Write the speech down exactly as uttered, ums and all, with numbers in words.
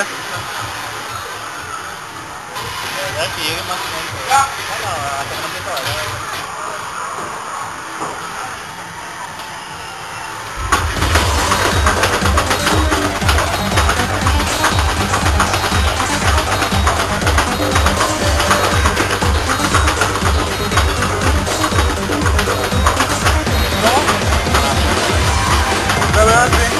ya se está. Ya que llegue más gente. Bueno, hasta que no empieza a bailar. Gracias.